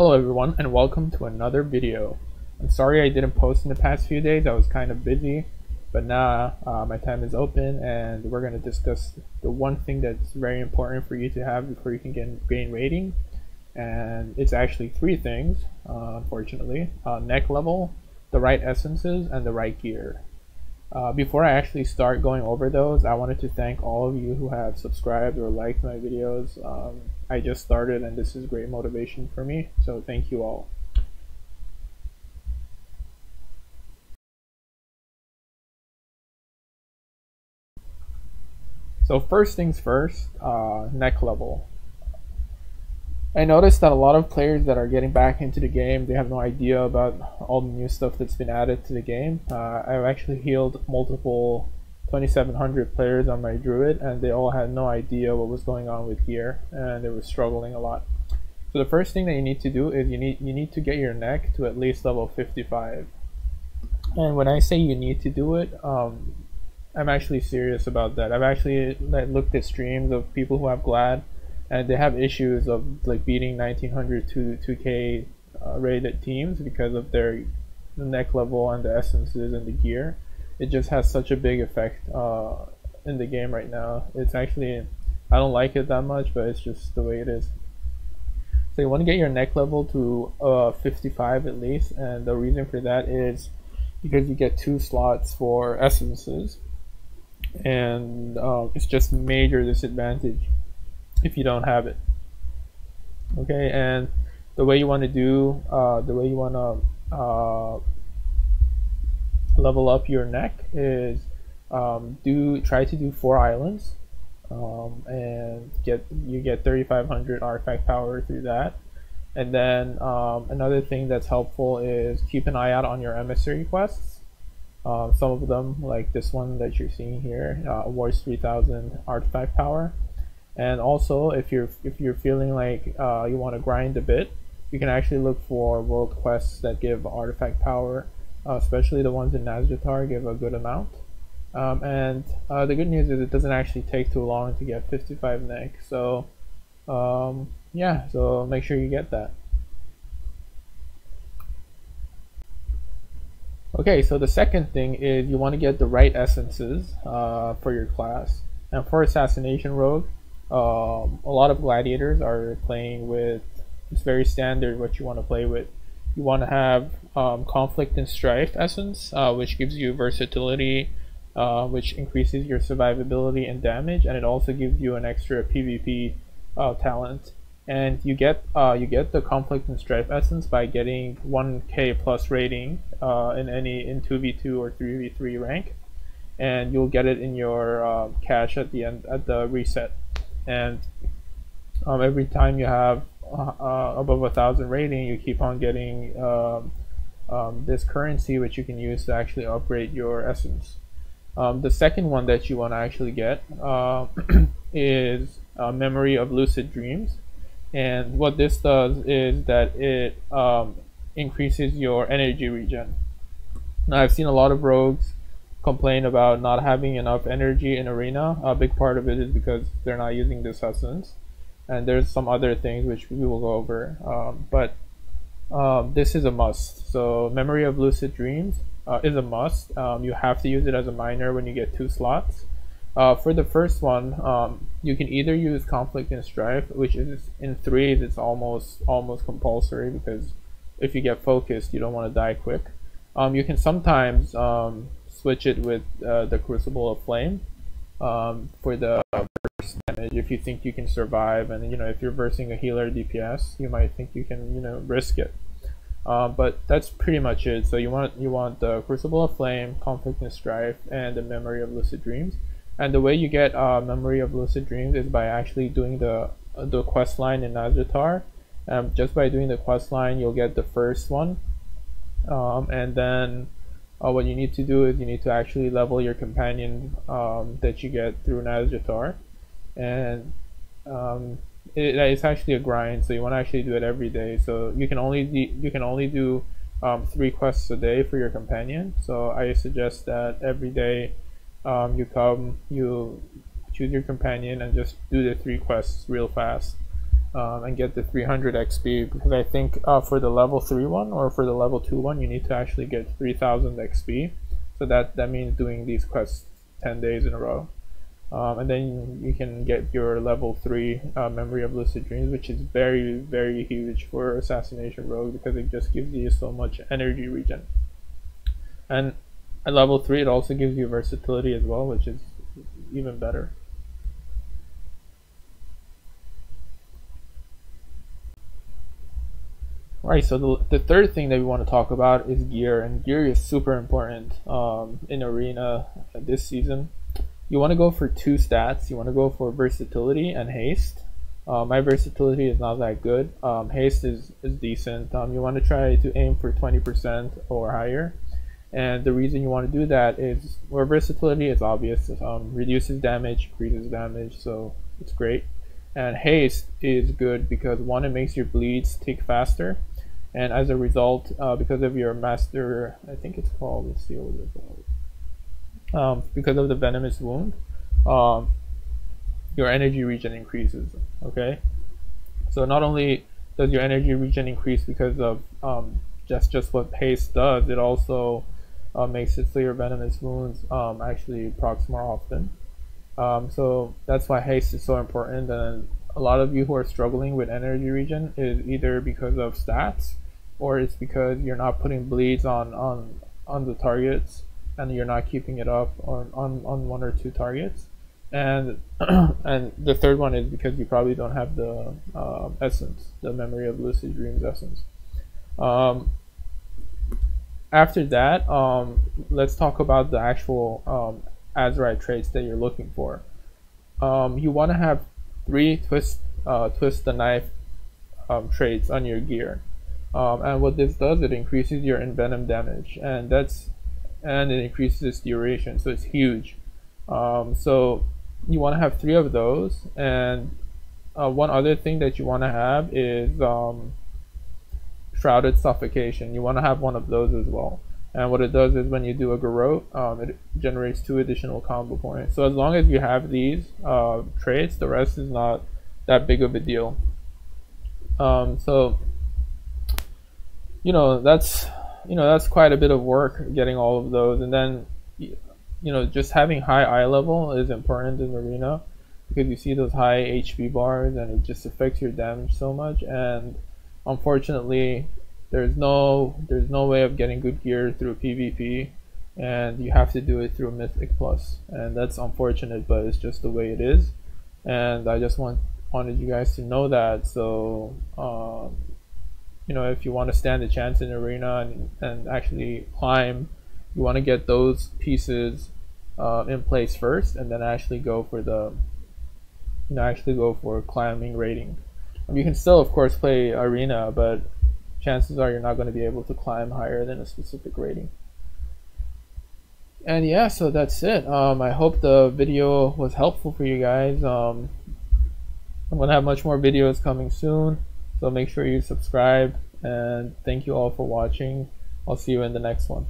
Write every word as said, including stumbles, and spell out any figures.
Hello everyone and welcome to another video. I'm sorry I didn't post in the past few days, I was kind of busy, but now nah, uh, my time is open and we're going to discuss the one thing that's very important for you to have before you can get, gain rating. And it's actually three things, uh, unfortunately. Uh, neck level, the right essences, and the right gear. Uh, before I actually start going over those, I wanted to thank all of you who have subscribed or liked my videos. Um, I just started and this is great motivation for me, so thank you all. So first things first, uh, neck level. I noticed that a lot of players that are getting back into the game, they have no idea about all the new stuff that's been added to the game. Uh, I've actually healed multiple twenty-seven hundred players on my druid and they all had no idea what was going on with gear and they were struggling a lot. So the first thing that you need to do is you need you need to get your neck to at least level fifty-five. And when I say you need to do it, um, I'm actually serious about that. I've actually looked at streams of people who have glad and they have issues of like beating nineteen hundred to two K uh, rated teams because of their neck level and the essences and the gear. It just has such a big effect uh, in the game right now. It's actually, I don't like it that much, but it's just the way it is. So you want to get your neck level to uh, fifty-five at least, and the reason for that is because you get two slots for essences, and uh, it's just major disadvantage if you don't have it. Okay, and the way you want to do, uh, the way you want to uh, level up your neck is um, do try to do four islands um, and get you get thirty-five hundred artifact power through that. And then um, another thing that's helpful is keep an eye out on your emissary quests. Uh, some of them, like this one that you're seeing here, uh, awards three thousand artifact power. And also if you're if you're feeling like uh, you want to grind a bit, you can actually look for world quests that give artifact power. Uh, especially the ones in Nazjatar give a good amount. Um, and uh, the good news is it doesn't actually take too long to get fifty-five neck. So um, yeah, so make sure you get that. Okay, so the second thing is you want to get the right essences uh, for your class. And for Assassination Rogue, um, a lot of gladiators are playing with, it's very standard what you want to play with. You want to have um, Conflict and Strife Essence, uh, which gives you versatility, uh, which increases your survivability and damage, and it also gives you an extra P V P uh, talent. And you get uh, you get the Conflict and Strife Essence by getting one K plus rating uh, in any in two V two or three V three rank, and you'll get it in your uh, cash at the end at the reset. And um, every time you have Uh, above a thousand rating, you keep on getting um, um, this currency which you can use to actually upgrade your essence. Um, the second one that you want to actually get uh, is uh, Memory of Lucid Dreams, and what this does is that it um, increases your energy regen. Now I've seen a lot of rogues complain about not having enough energy in Arena. A big part of it is because they're not using this essence. And there's some other things which we will go over, um, but um, this is a must. So Memory of Lucid Dreams uh, is a must. Um, you have to use it as a minor when you get two slots. Uh, for the first one, um, you can either use Conflict and Strife, which is in threes, it's almost almost compulsory because if you get focused, you don't want to die quick. Um, you can sometimes um, switch it with uh, the Crucible of Flame um, for the damage if you think you can survive, and you know, if you're versing a healer D P S, you might think you can, you know, risk it, uh, but that's pretty much it. So you want you want the Crucible of Flame, Conflict and Strife, and the Memory of Lucid Dreams. And the way you get uh, Memory of Lucid Dreams is by actually doing the the quest line in Nazjatar. Um, just by doing the quest line, you'll get the first one, um, and then uh, what you need to do is you need to actually level your companion um, that you get through Nazjatar. And um, it, it's actually a grind, so you want to actually do it every day. So you can only you can only do um, three quests a day for your companion. So I suggest that every day um, you come, you choose your companion, and just do the three quests real fast. um, and get the three hundred X P, because I think uh, for the level three one or for the level two one you need to actually get three thousand X P. So that that means doing these quests ten days in a row. Um, and then you can get your level three uh, Memory of Lucid Dreams, which is very, very huge for Assassination Rogue because it just gives you so much energy regen. And at level three, it also gives you versatility as well, which is even better. Alright, so the, the third thing that we want to talk about is gear, and gear is super important um, in Arena this season. You want to go for two stats. You want to go for versatility and haste. Uh, my versatility is not that good. Um, haste is, is decent. Um, you want to try to aim for twenty percent or higher. And the reason you want to do that is, well, versatility is obvious. Um, reduces damage, increases damage, so it's great. And haste is good because, one, it makes your bleeds tick faster. And as a result, uh, because of your master, I think it's called, let's see what it's called. Um, because of the venomous wound, um, your energy regen increases. Okay, so not only does your energy regen increase because of um, just just what haste does, it also uh, makes it so your venomous wounds um, actually procs more often. Um, so that's why haste is so important. And a lot of you who are struggling with energy regen is either because of stats, or it's because you're not putting bleeds on on on the targets, and you're not keeping it up on, on, on one or two targets. And and the third one is because you probably don't have the uh, essence, the Memory of Lucid Dreams essence. Um, after that, um, let's talk about the actual um, Azerite traits that you're looking for. Um, you want to have three twist, uh, twist the knife um, traits on your gear. Um, and what this does, it increases your envenom damage, and that's and it increases its duration, so it's huge. Um, so you want to have three of those. And uh, one other thing that you want to have is um, shrouded suffocation. You want to have one of those as well. And what it does is when you do a garrote, um, it generates two additional combo points. So as long as you have these uh, traits, the rest is not that big of a deal. Um, so you know that's you know that's quite a bit of work getting all of those. And then you know just having high eye level is important in Arena, because you see those high H P bars and it just affects your damage so much. And unfortunately there's no there's no way of getting good gear through P V P, and you have to do it through Mythic Plus, and that's unfortunate, but it's just the way it is. And I just want wanted you guys to know that. So um you know, if you want to stand a chance in Arena and, and actually climb, you want to get those pieces uh, in place first, and then actually go for the, you know, actually go for climbing rating. And you can still, of course, play Arena, but chances are you're not going to be able to climb higher than a specific rating. And yeah, so that's it. Um, I hope the video was helpful for you guys. Um, I'm going to have much more videos coming soon. So make sure you subscribe, and thank you all for watching. I'll see you in the next one.